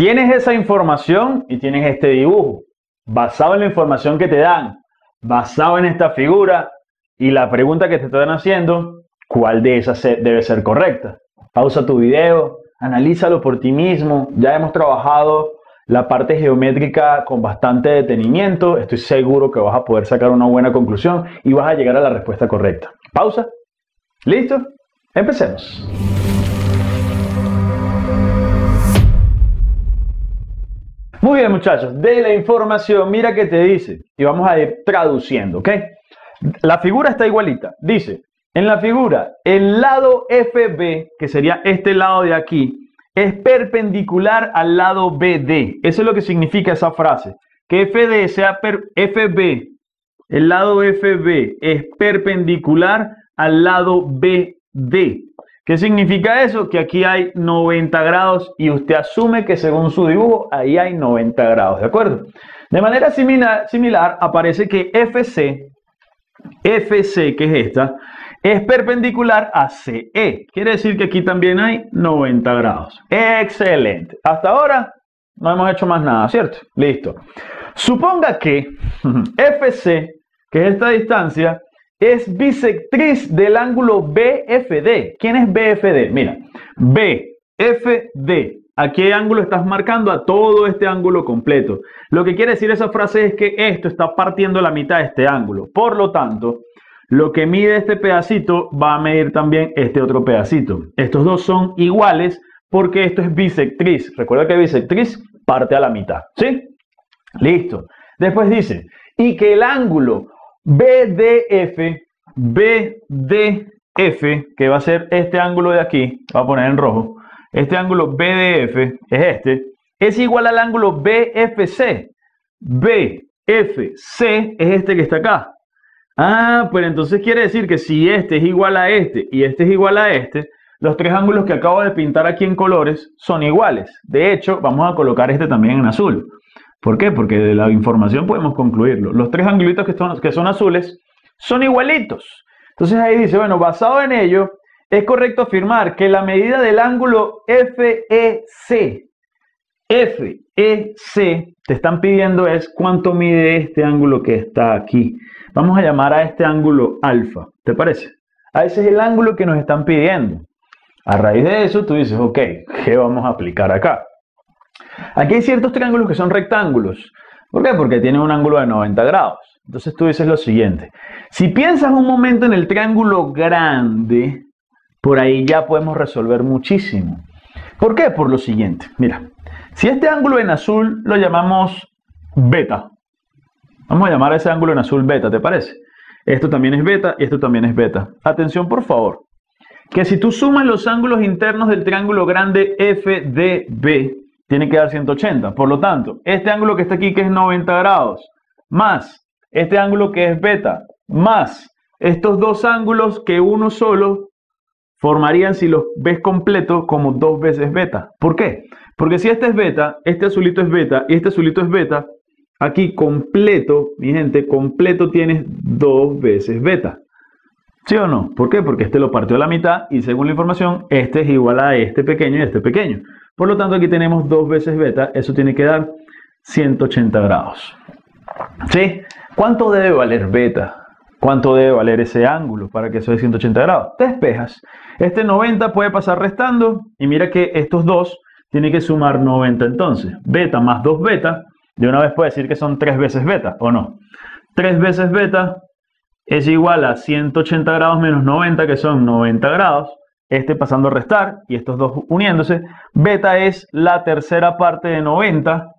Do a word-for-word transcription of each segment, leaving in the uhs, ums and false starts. Tienes esa información y tienes este dibujo, basado en la información que te dan, basado en esta figura y la pregunta que te están haciendo, ¿cuál de esas debe ser correcta? Pausa tu video, analízalo por ti mismo. Ya hemos trabajado la parte geométrica con bastante detenimiento. Estoy seguro que vas a poder sacar una buena conclusión y vas a llegar a la respuesta correcta. Pausa. ¿Listo? Empecemos. Muy bien, muchachos, de la información, mira qué te dice y vamos a ir traduciendo, ¿ok? La figura está igualita, dice, en la figura el lado F B, que sería este lado de aquí, es perpendicular al lado B D. Eso es lo que significa esa frase, que F D sea per F B, el lado F B es perpendicular al lado B D. ¿Qué significa eso? Que aquí hay noventa grados y usted asume que según su dibujo ahí hay noventa grados, ¿de acuerdo? De manera similar, similar aparece que F C, F C que es esta, es perpendicular a C E. Quiere decir que aquí también hay noventa grados. Excelente. Hasta ahora no hemos hecho más nada, ¿cierto? Listo. Suponga que F C, que es esta distancia, es bisectriz del ángulo B F D. ¿Quién es B F D? Mira, B F D. ¿A qué ángulo estás marcando? A todo este ángulo completo. Lo que quiere decir esa frase es que esto está partiendo la mitad de este ángulo. Por lo tanto, lo que mide este pedacito va a medir también este otro pedacito. Estos dos son iguales porque esto es bisectriz. Recuerda que bisectriz parte a la mitad, ¿sí? Listo. Después dice, y que el ángulo B D F, B D F, que va a ser este ángulo de aquí, voy a poner en rojo, este ángulo B D F es este, es igual al ángulo B F C. B F C es este que está acá. Ah, pero entonces quiere decir que si este es igual a este y este es igual a este, los tres ángulos que acabo de pintar aquí en colores son iguales. De hecho, vamos a colocar este también en azul. ¿Por qué? Porque de la información podemos concluirlo. Los tres angulitos que son, que son azules son igualitos. Entonces ahí dice, bueno, basado en ello, es correcto afirmar que la medida del ángulo F E C, F E C, te están pidiendo es cuánto mide este ángulo que está aquí. Vamos a llamar a este ángulo alfa, ¿te parece? A ese es el ángulo que nos están pidiendo. A raíz de eso tú dices, ok, ¿qué vamos a aplicar acá? Aquí hay ciertos triángulos que son rectángulos. ¿Por qué? Porque tienen un ángulo de noventa grados. Entonces tú dices lo siguiente. Si piensas un momento en el triángulo grande, por ahí ya podemos resolver muchísimo. ¿Por qué? Por lo siguiente. Mira, si este ángulo en azul lo llamamos beta. Vamos a llamar a ese ángulo en azul beta, ¿te parece? Esto también es beta y esto también es beta. Atención, por favor. Que si tú sumas los ángulos internos del triángulo grande F D B, tiene que dar ciento ochenta. Por lo tanto, este ángulo que está aquí, que es noventa grados, más este ángulo que es beta, más estos dos ángulos que uno solo formarían, si los ves completo, como dos veces beta. ¿Por qué? Porque si este es beta, este azulito es beta y este azulito es beta, aquí completo, mi gente, completo tienes dos veces beta. ¿Sí o no? ¿Por qué? Porque este lo partió a la mitad y según la información, este es igual a este pequeño y este pequeño. Por lo tanto, aquí tenemos dos veces beta. Eso tiene que dar ciento ochenta grados. ¿Sí? ¿Cuánto debe valer beta? ¿Cuánto debe valer ese ángulo para que eso dé ciento ochenta grados? Te despejas. Este noventa puede pasar restando. Y mira que estos dos tienen que sumar noventa entonces. Beta más dos beta. De una vez puedo decir que son tres veces beta, ¿o no? tres veces beta es igual a ciento ochenta grados menos noventa, que son noventa grados. Este pasando a restar y estos dos uniéndose. Beta es la tercera parte de noventa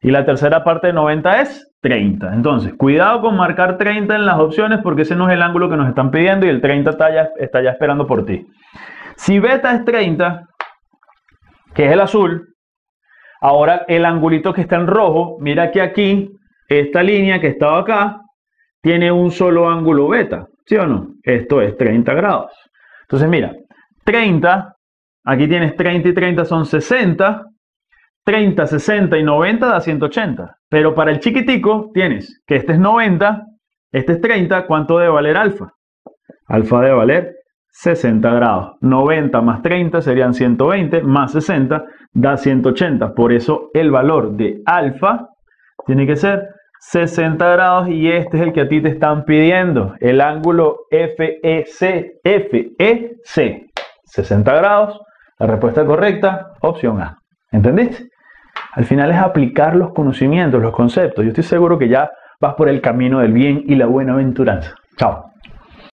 y la tercera parte de noventa es treinta. Entonces, cuidado con marcar treinta en las opciones porque ese no es el ángulo que nos están pidiendo y el treinta está ya, está ya esperando por ti. Si beta es treinta, que es el azul, ahora el angulito que está en rojo, mira que aquí, esta línea que estaba acá, tiene un solo ángulo beta, ¿sí o no? Esto es treinta grados. Entonces, mira, treinta, aquí tienes treinta y treinta son sesenta, treinta, sesenta y noventa da ciento ochenta. Pero para el chiquitico tienes que este es noventa, este es treinta, ¿cuánto debe valer alfa? Alfa debe valer sesenta grados. noventa más treinta serían ciento veinte, más sesenta da ciento ochenta. Por eso el valor de alfa tiene que ser sesenta grados, y este es el que a ti te están pidiendo, el ángulo F E C, F E C, sesenta grados. La respuesta correcta, opción A. ¿Entendiste? Al final es aplicar los conocimientos, los conceptos. Yo estoy seguro que ya vas por el camino del bien y la buena aventuranza. Chao.